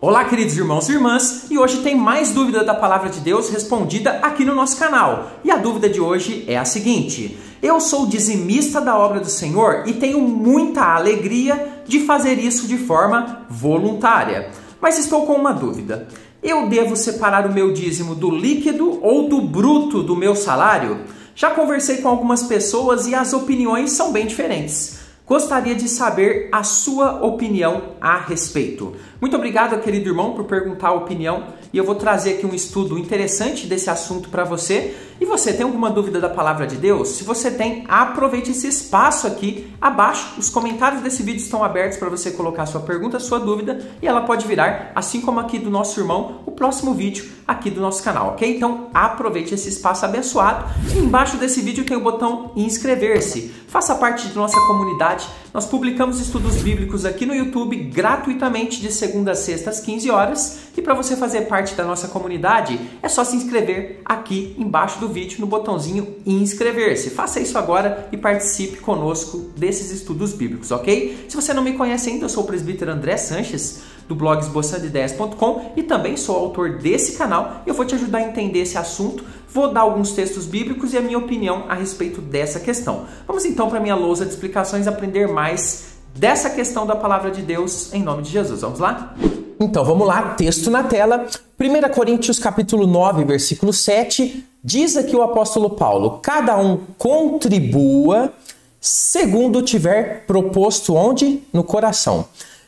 Olá, queridos irmãos e irmãs, e hoje tem mais dúvida da Palavra de Deus respondida aqui no nosso canal. E a dúvida de hoje é a seguinte: eu sou dizimista da obra do Senhor e tenho muita alegria de fazer isso de forma voluntária, mas estou com uma dúvida. Eu devo separar o meu dízimo do líquido ou do bruto do meu salário? Já conversei com algumas pessoas e as opiniões são bem diferentes. Gostaria de saber a sua opinião a respeito. Muito obrigado, querido irmão, por perguntar a opinião. E eu vou trazer aqui um estudo interessante desse assunto para você. E você tem alguma dúvida da Palavra de Deus? Se você tem, aproveite esse espaço aqui abaixo. Os comentários desse vídeo estão abertos para você colocar sua pergunta, sua dúvida. E ela pode virar, assim como aqui do nosso irmão, o próximo vídeo aqui do nosso canal, ok? Então aproveite esse espaço abençoado. E embaixo desse vídeo tem o botão inscrever-se. Faça parte de nossa comunidade. Nós publicamos estudos bíblicos aqui no YouTube gratuitamente de segunda a sexta às 15 horas. E para você fazer parte da nossa comunidade, é só se inscrever aqui embaixo do vídeo no botãozinho inscrever-se. Faça isso agora e participe conosco desses estudos bíblicos, ok? Se você não me conhece ainda, eu sou o presbítero André Sanchez, do blog Esboçando Ideias.com, e também sou autor desse canal. Eu vou te ajudar a entender esse assunto, vou dar alguns textos bíblicos e a minha opinião a respeito dessa questão. Vamos então para a minha lousa de explicações aprender mais dessa questão da Palavra de Deus em nome de Jesus. Vamos lá? Então vamos lá, texto na tela. 1 Coríntios capítulo 9, versículo 7, diz aqui o apóstolo Paulo: cada um contribua segundo tiver proposto onde? No coração.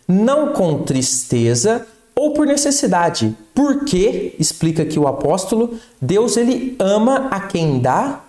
Não com tristeza ou por necessidade, porque, explica aqui o apóstolo, Deus ele ama a quem dá,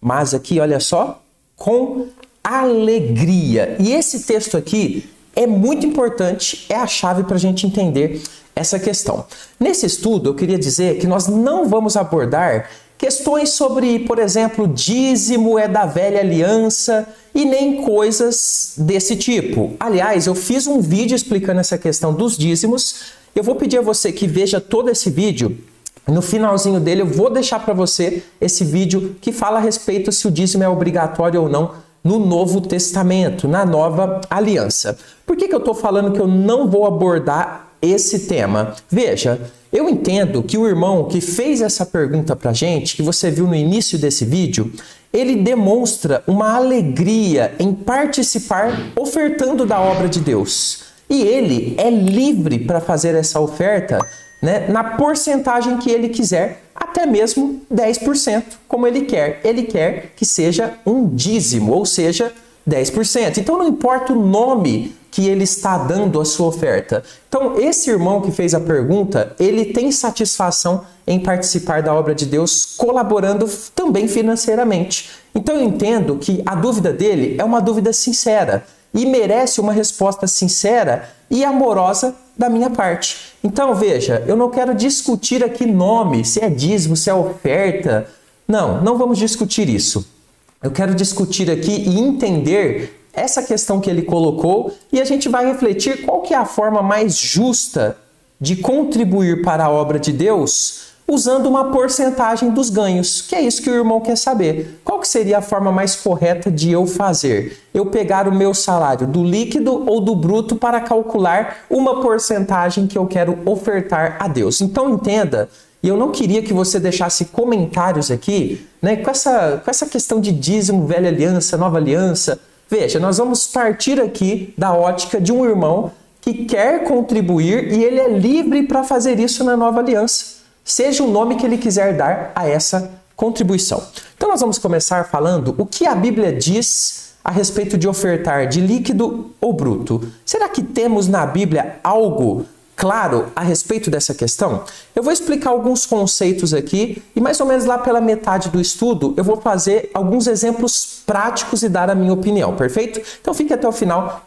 mas aqui, olha só, com alegria. E esse texto aqui é muito importante, é a chave para a gente entender essa questão. Nesse estudo, eu queria dizer que nós não vamos abordar questões sobre, por exemplo, dízimo é da velha aliança e nem coisas desse tipo. Aliás, eu fiz um vídeo explicando essa questão dos dízimos. Eu vou pedir a você que veja todo esse vídeo. No finalzinho dele, eu vou deixar para você esse vídeo que fala a respeito se o dízimo é obrigatório ou não no Novo Testamento, na Nova Aliança. Por que eu estou falando que eu não vou abordar esse tema? Veja, eu entendo que o irmão que fez essa pergunta para a gente, que você viu no início desse vídeo, ele demonstra uma alegria em participar ofertando da obra de Deus. E ele é livre para fazer essa oferta, né, na porcentagem que ele quiser, até mesmo 10%, como ele quer. Ele quer que seja um dízimo, ou seja, 10%. Então não importa o nome que ele está dando à sua oferta. Então esse irmão que fez a pergunta, ele tem satisfação em participar da obra de Deus, colaborando também financeiramente. Então eu entendo que a dúvida dele é uma dúvida sincera e merece uma resposta sincera e amorosa da minha parte. Então veja, eu não quero discutir aqui nome, se é dízimo, se é oferta. Não, não vamos discutir isso. Eu quero discutir aqui e entender essa questão que ele colocou e a gente vai refletir qual que é a forma mais justa de contribuir para a obra de Deus usando uma porcentagem dos ganhos, que é isso que o irmão quer saber. Qual que seria a forma mais correta de eu fazer? Eu pegar o meu salário do líquido ou do bruto para calcular uma porcentagem que eu quero ofertar a Deus. Então entenda, e eu não queria que você deixasse comentários aqui, né, com essa questão de dízimo, velha aliança, nova aliança. Veja, nós vamos partir aqui da ótica de um irmão que quer contribuir e ele é livre para fazer isso na nova aliança, seja o nome que ele quiser dar a essa contribuição. Então nós vamos começar falando o que a Bíblia diz a respeito de ofertar de líquido ou bruto. Será que temos na Bíblia algo claro a respeito dessa questão? Eu vou explicar alguns conceitos aqui e mais ou menos lá pela metade do estudo eu vou fazer alguns exemplos práticos e dar a minha opinião, perfeito? Então fique até o final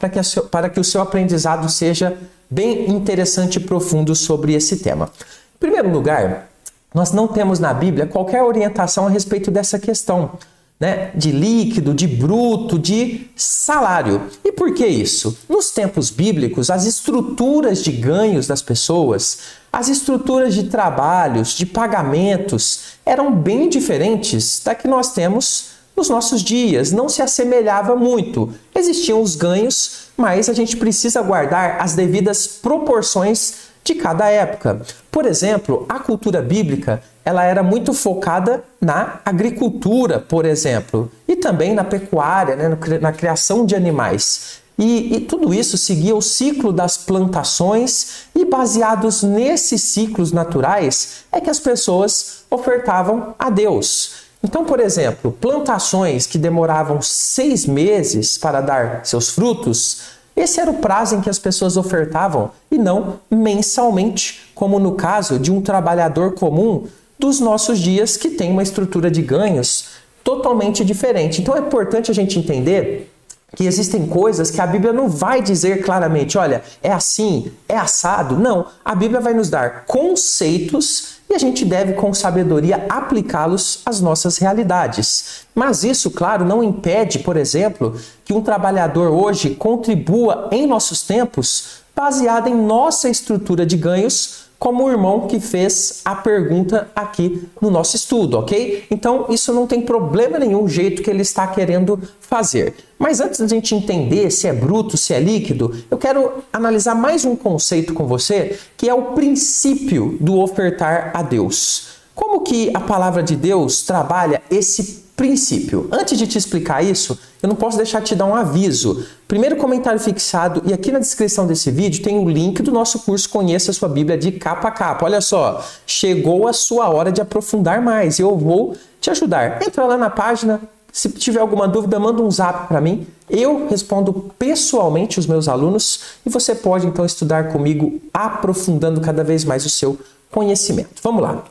para que o seu aprendizado seja bem interessante e profundo sobre esse tema. Em primeiro lugar, nós não temos na Bíblia qualquer orientação a respeito dessa questão, né, de líquido, de bruto, de salário. E por que isso? Nos tempos bíblicos, as estruturas de ganhos das pessoas, as estruturas de trabalhos, de pagamentos, eram bem diferentes da que nós temos nos nossos dias. Não se assemelhava muito. Existiam os ganhos, mas a gente precisa guardar as devidas proporções de cada época. Por exemplo, a cultura bíblica, ela era muito focada na agricultura, por exemplo, e também na pecuária, né, na criação de animais. E tudo isso seguia o ciclo das plantações, e baseados nesses ciclos naturais é que as pessoas ofertavam a Deus. Então, por exemplo, plantações que demoravam 6 meses para dar seus frutos, esse era o prazo em que as pessoas ofertavam, e não mensalmente, como no caso de um trabalhador comum dos nossos dias, que tem uma estrutura de ganhos totalmente diferente. Então é importante a gente entender que existem coisas que a Bíblia não vai dizer claramente, olha, é assim, é assado. Não, a Bíblia vai nos dar conceitos e a gente deve, com sabedoria, aplicá-los às nossas realidades. Mas isso, claro, não impede, por exemplo, que um trabalhador hoje contribua em nossos tempos baseado em nossa estrutura de ganhos, como o irmão que fez a pergunta aqui no nosso estudo, ok? Então, isso não tem problema nenhum, o jeito que ele está querendo fazer. Mas antes da gente entender se é bruto, se é líquido, eu quero analisar mais um conceito com você, que é o princípio do ofertar a Deus. Como que a palavra de Deus trabalha esse princípio? Antes de te explicar isso, eu não posso deixar de te dar um aviso. Primeiro comentário fixado, e aqui na descrição desse vídeo tem o link do nosso curso Conheça Sua Bíblia de Capa a Capa. Olha só, chegou a sua hora de aprofundar mais, eu vou te ajudar. Entra lá na página, se tiver alguma dúvida, manda um zap para mim. Eu respondo pessoalmente os meus alunos e você pode então estudar comigo, aprofundando cada vez mais o seu conhecimento. Vamos lá.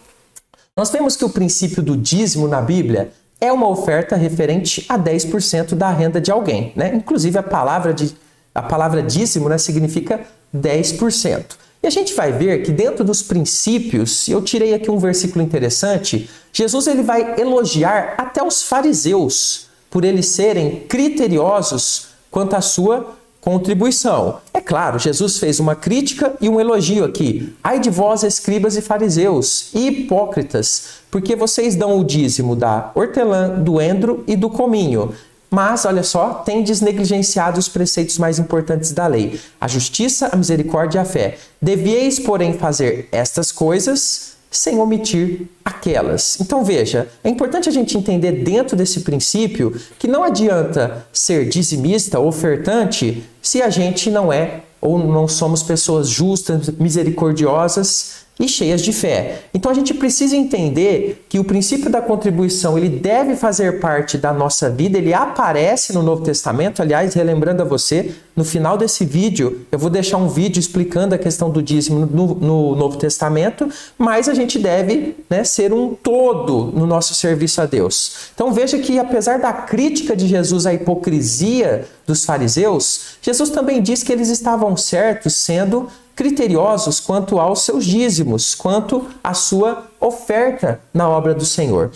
Nós vemos que o princípio do dízimo na Bíblia é uma oferta referente a 10% da renda de alguém, né? Inclusive a palavra dízimo, né, significa 10%. E a gente vai ver que dentro dos princípios, eu tirei aqui um versículo interessante, Jesus ele vai elogiar até os fariseus por eles serem criteriosos quanto à sua contribuição. É claro, Jesus fez uma crítica e um elogio aqui. Ai de vós, escribas e fariseus, e hipócritas, porque vocês dão o dízimo da hortelã, do endro e do cominho. Mas, olha só, tendes negligenciado os preceitos mais importantes da lei, a justiça, a misericórdia e a fé. Devieis, porém, fazer estas coisas sem omitir aquelas. Então veja, é importante a gente entender dentro desse princípio que não adianta ser dizimista, ofertante, se a gente não é ou não somos pessoas justas, misericordiosas e cheias de fé. Então a gente precisa entender que o princípio da contribuição, ele deve fazer parte da nossa vida, ele aparece no Novo Testamento. Aliás, relembrando a você, no final desse vídeo eu vou deixar um vídeo explicando a questão do dízimo no Novo Testamento, mas a gente deve, né, ser um todo no nosso serviço a Deus. Então veja que apesar da crítica de Jesus à hipocrisia dos fariseus, Jesus também diz que eles estavam certos sendo criteriosos quanto aos seus dízimos, quanto à sua oferta na obra do Senhor.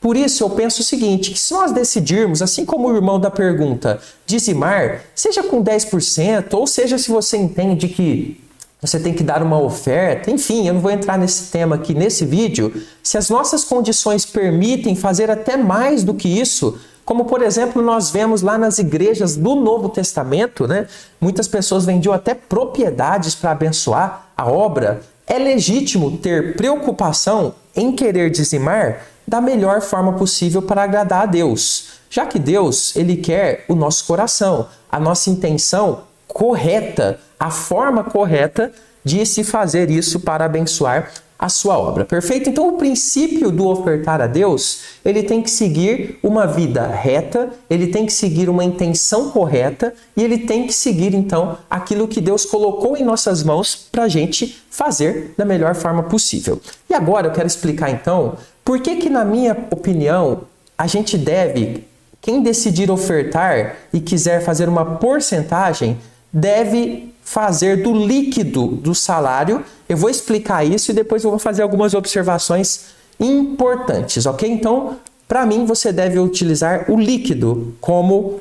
Por isso, eu penso o seguinte, que se nós decidirmos, assim como o irmão da pergunta, dizimar, seja com 10%, ou seja, se você entende que você tem que dar uma oferta, enfim, eu não vou entrar nesse tema aqui nesse vídeo, se as nossas condições permitem fazer até mais do que isso, como, por exemplo, nós vemos lá nas igrejas do Novo Testamento, né? Muitas pessoas vendiam até propriedades para abençoar a obra. É legítimo ter preocupação em querer dizimar da melhor forma possível para agradar a Deus, já que Deus ele quer o nosso coração, a nossa intenção correta, a forma correta de se fazer isso para abençoar a sua obra, perfeito? Então, o princípio do ofertar a Deus, ele tem que seguir uma vida reta, ele tem que seguir uma intenção correta e ele tem que seguir, então, aquilo que Deus colocou em nossas mãos para a gente fazer da melhor forma possível. E agora eu quero explicar, então, por que que, na minha opinião, a gente deve, quem decidir ofertar e quiser fazer uma porcentagem, deve fazer do líquido do salário. Eu vou explicar isso e depois eu vou fazer algumas observações importantes, ok? Então, para mim, você deve utilizar o líquido como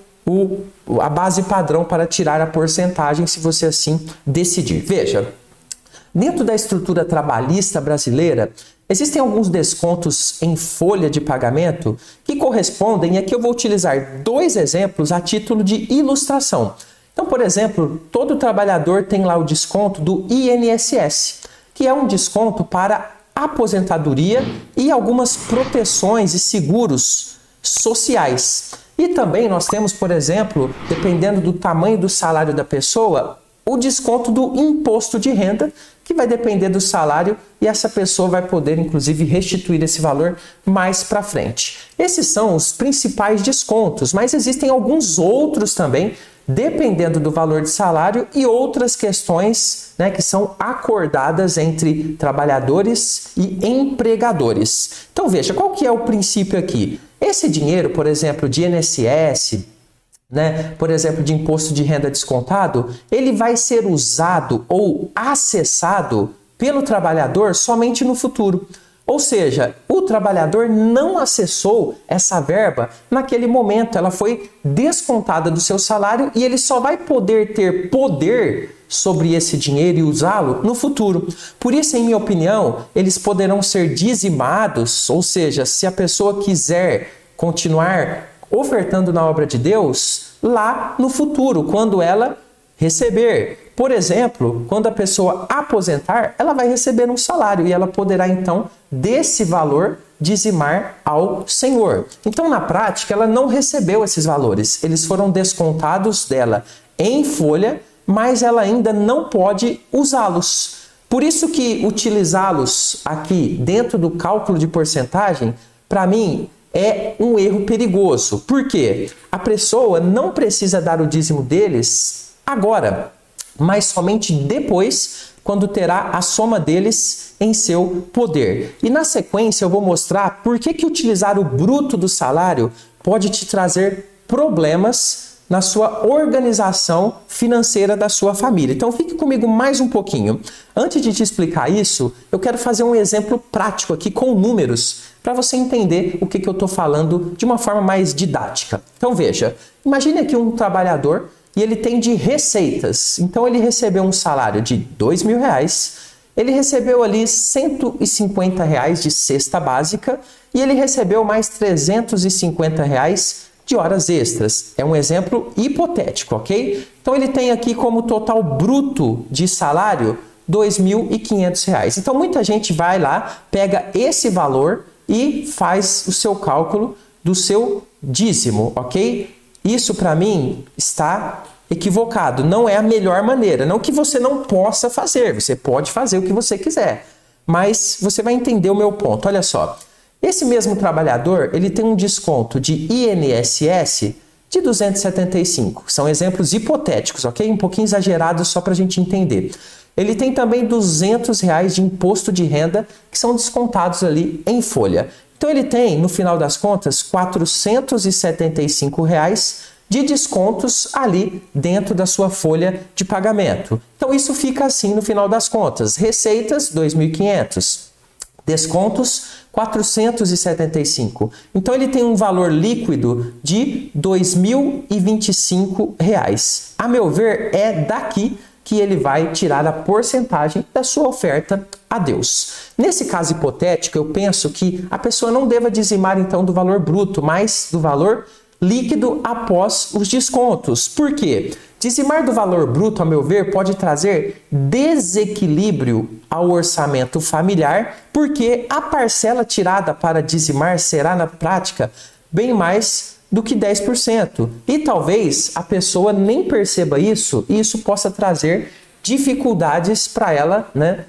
a base padrão para tirar a porcentagem, se você assim decidir. Veja, dentro da estrutura trabalhista brasileira, existem alguns descontos em folha de pagamento que correspondem, e aqui eu vou utilizar 2 exemplos a título de ilustração. Então, por exemplo, todo trabalhador tem lá o desconto do INSS. que é um desconto para aposentadoria e algumas proteções e seguros sociais. E também nós temos, por exemplo, dependendo do tamanho do salário da pessoa, o desconto do imposto de renda, que vai depender do salário, e essa pessoa vai poder, inclusive, restituir esse valor mais para frente. Esses são os principais descontos, mas existem alguns outros também, dependendo do valor de salário e outras questões, né, que são acordadas entre trabalhadores e empregadores. Então, veja, qual que é o princípio aqui? Esse dinheiro, por exemplo, de INSS, né, por exemplo, de imposto de renda descontado, ele vai ser usado ou acessado pelo trabalhador somente no futuro. Ou seja, o trabalhador não acessou essa verba naquele momento, ela foi descontada do seu salário e ele só vai poder ter poder sobre esse dinheiro e usá-lo no futuro. Por isso, em minha opinião, eles poderão ser dizimados, ou seja, se a pessoa quiser continuar ofertando na obra de Deus, lá no futuro, quando ela receber. Por exemplo, quando a pessoa aposentar, ela vai receber um salário e ela poderá, então, desse valor dizimar ao Senhor. Então, na prática, ela não recebeu esses valores. Eles foram descontados dela em folha, mas ela ainda não pode usá-los. Por isso que utilizá-los aqui dentro do cálculo de porcentagem, para mim, é um erro perigoso. Por quê? A pessoa não precisa dar o dízimo deles agora, mas somente depois, quando terá a soma deles em seu poder. E na sequência eu vou mostrar por que utilizar o bruto do salário pode te trazer problemas na sua organização financeira da sua família. Então fique comigo mais um pouquinho. Antes de te explicar isso, eu quero fazer um exemplo prático aqui com números, para você entender o que eu estou falando de uma forma mais didática. Então veja, imagine aqui um trabalhador e ele tem de receitas. Então ele recebeu um salário de R$ 2.000, ele recebeu ali R$ 150 de cesta básica e ele recebeu mais R$ 350 de horas extras. É um exemplo hipotético, ok? Então ele tem aqui como total bruto de salário R$ 2.500. Então muita gente vai lá, pega esse valor e faz o seu cálculo do seu dízimo, ok? Isso, para mim, está equivocado. Não é a melhor maneira. Não que você não possa fazer. Você pode fazer o que você quiser. Mas você vai entender o meu ponto. Olha só. Esse mesmo trabalhador, ele tem um desconto de INSS de 275. São exemplos hipotéticos, ok? Um pouquinho exagerados só para a gente entender. Ele tem também R$ 200 de imposto de renda que são descontados ali em folha. Então ele tem, no final das contas, R$ 475 de descontos ali dentro da sua folha de pagamento. Então isso fica assim no final das contas. Receitas, 2.500. Descontos, 475. Então ele tem um valor líquido de R$ 2.025. A meu ver, é daqui que ele vai tirar a porcentagem da sua oferta a Deus. Nesse caso hipotético, eu penso que a pessoa não deva dizimar, então, do valor bruto, mas do valor líquido após os descontos. Por quê? Dizimar do valor bruto, a meu ver, pode trazer desequilíbrio ao orçamento familiar, porque a parcela tirada para dizimar será, na prática, bem mais do que 10%. E talvez a pessoa nem perceba isso e isso possa trazer dificuldades para ela, né?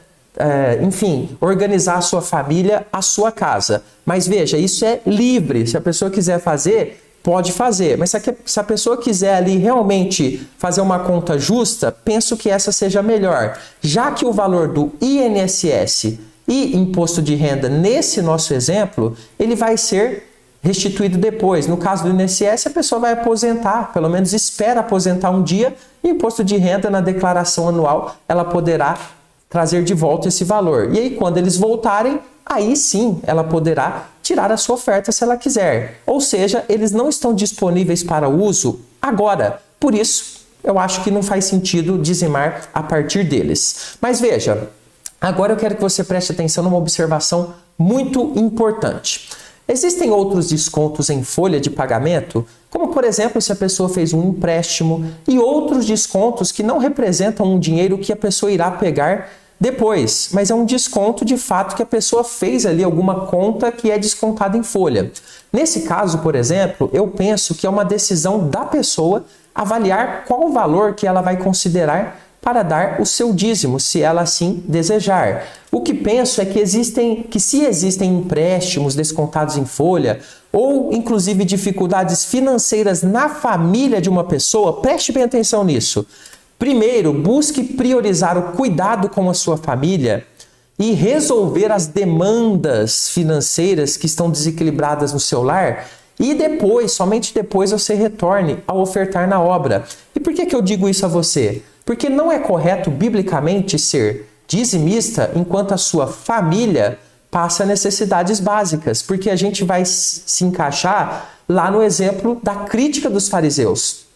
Enfim, organizar a sua família, a sua casa. Mas veja, isso é livre. Se a pessoa quiser fazer, pode fazer. Mas se a pessoa quiser ali realmente fazer uma conta justa, penso que essa seja melhor. Já que o valor do INSS e imposto de renda, nesse nosso exemplo, ele vai ser restituído depois. No caso do INSS, a pessoa vai aposentar, pelo menos espera aposentar um dia, e imposto de renda na declaração anual, ela poderá trazer de volta esse valor. E aí, quando eles voltarem, aí sim ela poderá tirar a sua oferta se ela quiser. Ou seja, eles não estão disponíveis para uso agora. Por isso, eu acho que não faz sentido dizimar a partir deles. Mas veja, agora eu quero que você preste atenção numa observação muito importante. Existem outros descontos em folha de pagamento, como, por exemplo, se a pessoa fez um empréstimo, e outros descontos que não representam um dinheiro que a pessoa irá pegar depois, mas é um desconto de fato que a pessoa fez ali alguma conta que é descontada em folha. Nesse caso, por exemplo, eu penso que é uma decisão da pessoa avaliar qual o valor que ela vai considerar para dar o seu dízimo, se ela assim desejar. O que penso é que se existem empréstimos descontados em folha ou inclusive dificuldades financeiras na família de uma pessoa, preste bem atenção nisso. Primeiro, busque priorizar o cuidado com a sua família e resolver as demandas financeiras que estão desequilibradas no seu lar e depois, somente depois, você retorne ao ofertar na obra. E por que eu digo isso a você? Porque não é correto, biblicamente, ser dizimista enquanto a sua família passa necessidades básicas, porque a gente vai se encaixar lá no exemplo da crítica dos fariseus.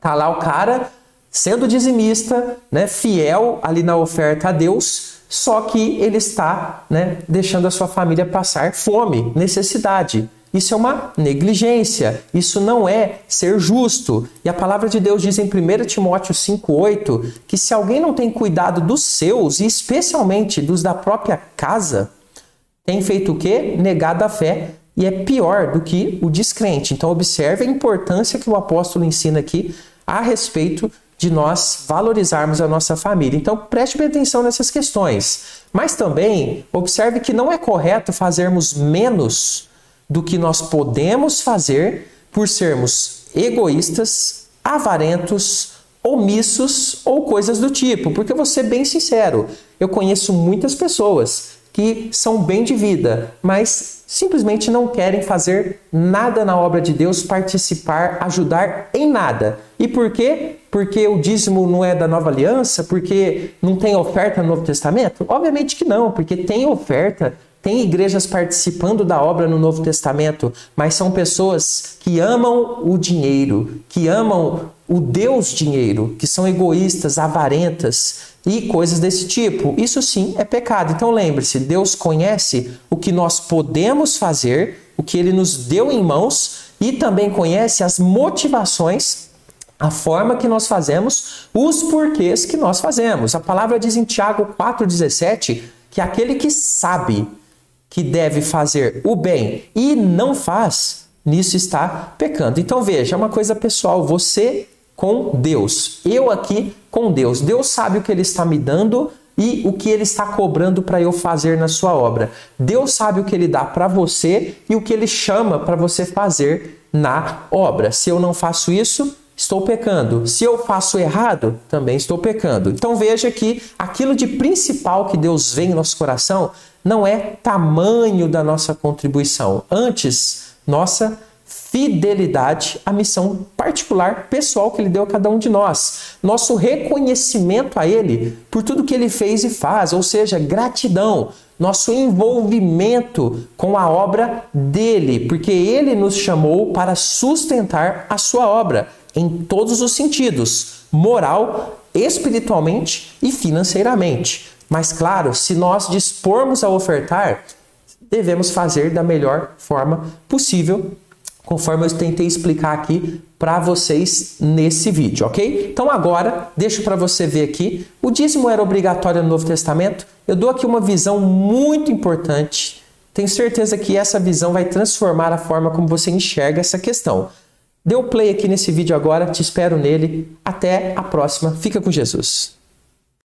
Tá lá o cara sendo dizimista, né, fiel ali na oferta a Deus, só que ele está, né, deixando a sua família passar fome, necessidade. Isso é uma negligência, isso não é ser justo. E a palavra de Deus diz em 1 Timóteo 5,8 que se alguém não tem cuidado dos seus, e especialmente dos da própria casa, tem feito o quê? Negado a fé. E é pior do que o descrente. Então observe a importância que o apóstolo ensina aqui a respeito de nós valorizarmos a nossa família. Então, preste bem atenção nessas questões. Mas também, observe que não é correto fazermos menos do que nós podemos fazer por sermos egoístas, avarentos, omissos ou coisas do tipo. Porque eu vou ser bem sincero, eu conheço muitas pessoas que são bem de vida, mas simplesmente não querem fazer nada na obra de Deus, participar, ajudar em nada. E por quê? Porque o dízimo não é da nova aliança? Porque não tem oferta no Novo Testamento? Obviamente que não, porque tem oferta, tem igrejas participando da obra no Novo Testamento, mas são pessoas que amam o dinheiro, que amam o Deus dinheiro, que são egoístas, avarentas e coisas desse tipo. Isso sim é pecado. Então lembre-se, Deus conhece o que nós podemos fazer, o que Ele nos deu em mãos, e também conhece as motivações, a forma que nós fazemos, os porquês que nós fazemos. A palavra diz em Tiago 4,17 que aquele que sabe que deve fazer o bem e não faz, nisso está pecando. Então veja, é uma coisa pessoal, você com Deus, eu aqui com Deus. Deus sabe o que Ele está me dando e o que Ele está cobrando para eu fazer na sua obra. Deus sabe o que Ele dá para você e o que Ele chama para você fazer na obra. Se eu não faço isso, estou pecando. Se eu faço errado, também estou pecando. Então veja que aquilo de principal que Deus vê em nosso coração não é tamanho da nossa contribuição. Antes, nossa fidelidade à missão particular, pessoal que Ele deu a cada um de nós. Nosso reconhecimento a Ele por tudo que Ele fez e faz, ou seja, gratidão. Nosso envolvimento com a obra dEle, porque Ele nos chamou para sustentar a sua obra em todos os sentidos, moral, espiritualmente e financeiramente. Mas claro, se nós dispormos a ofertar, devemos fazer da melhor forma possível, conforme eu tentei explicar aqui para vocês nesse vídeo, ok? Então agora, deixo para você ver aqui, o dízimo era obrigatório no Novo Testamento. Eu dou aqui uma visão muito importante. Tenho certeza que essa visão vai transformar a forma como você enxerga essa questão. Dê o play aqui nesse vídeo agora, te espero nele. Até a próxima. Fica com Jesus.